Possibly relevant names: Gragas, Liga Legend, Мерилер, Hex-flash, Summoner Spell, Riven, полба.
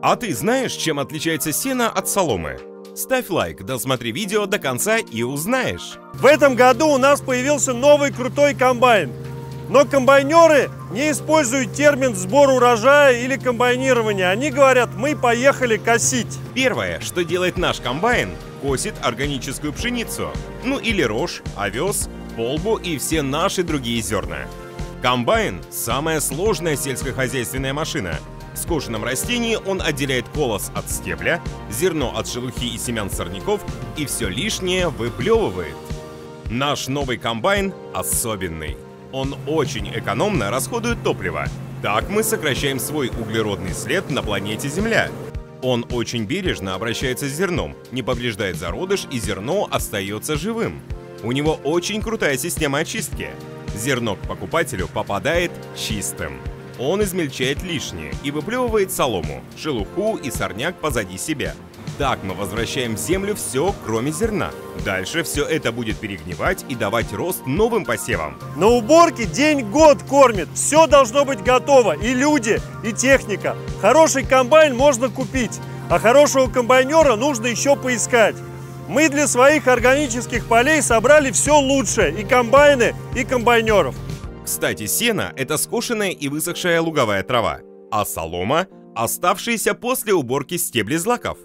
А ты знаешь, чем отличается сено от соломы? Ставь лайк, досмотри видео до конца и узнаешь. В этом году у нас появился новый крутой комбайн. Но комбайнеры не используют термин «сбор урожая» или «комбайнирование». Они говорят: мы поехали косить. Первое, что делает наш комбайн, косит органическую пшеницу. Ну или рожь, овес, полбу и все наши другие зерна. Комбайн – самая сложная сельскохозяйственная машина. В скошенном растении он отделяет колос от стебля, зерно от шелухи и семян сорняков и все лишнее выплевывает. Наш новый комбайн особенный. Он очень экономно расходует топливо. Так мы сокращаем свой углеродный след на планете Земля. Он очень бережно обращается с зерном, не повреждает зародыш, и зерно остается живым. У него очень крутая система очистки. Зерно к покупателю попадает чистым. Он измельчает лишнее и выплевывает солому, шелуху и сорняк позади себя. Так мы возвращаем в землю все, кроме зерна. Дальше все это будет перегнивать и давать рост новым посевам. На уборке день-год кормит. Все должно быть готово. И люди, и техника. Хороший комбайн можно купить, а хорошего комбайнера нужно еще поискать. Мы для своих органических полей собрали все лучшее. И комбайны, и комбайнеров. Кстати, сено – это скошенная и высохшая луговая трава, а солома – оставшиеся после уборки стебли злаков.